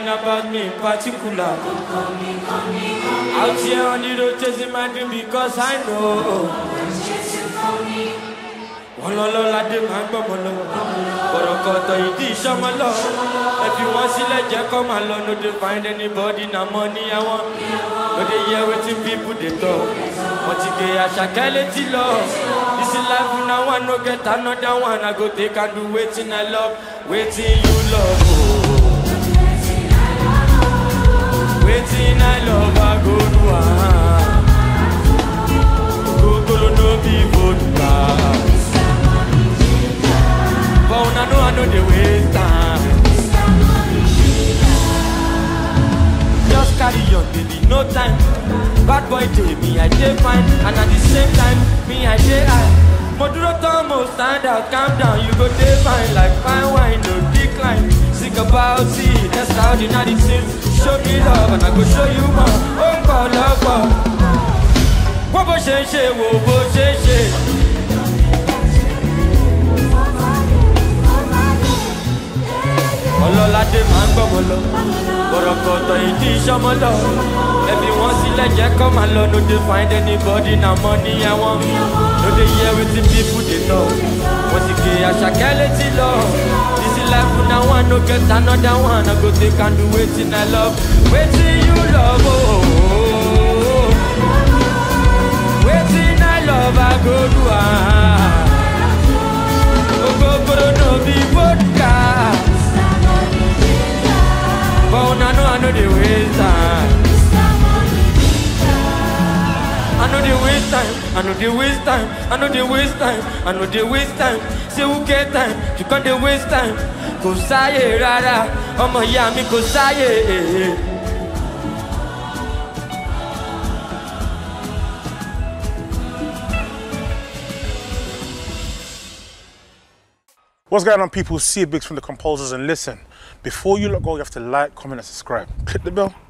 worrying about me in particular. Out here on the road chasing my dream because I know. If you want to let you come alone, not to find anybody, no money I want. But they hear waiting people, they talk. But today I shall get it lost. This is life, when I want to get another one, I go take and do waiting I love, waiting you love. Waiting I love, I go to one. Go to no people, but when I know the waste time. Just carry on, baby, no time. Bad boy day, me I day fine. And at the same time, me I day high. Maduro Tomo, stand out, calm down. You go day fine, like fine wine, no decline. Think about it, that's how the night it seems. Show me love and I go show you more. Oh, God, love, God. Wobo shenshe, wobo shenshe. Olola de mango bolo. Everyone see like you come alone, no they find anybody, no money I want. No they hear with the people they know. Once again I shall get it love. This is life when I want, no get another one. I go take and do waiting I love. Waiting you love, oh. Waiting I love, I go do I. Oh go for no be vodka. But I know the waste time. I know the waste time. I know the waste time. I know the waste time. I know the waste time. Say who get time? You can't the waste time. Go say it, rara. Oh my yeah, me go say it. What's going on, people? It's Biggs from The Compozers, and listen, before you lot go, you have to like, comment and subscribe. Click the bell.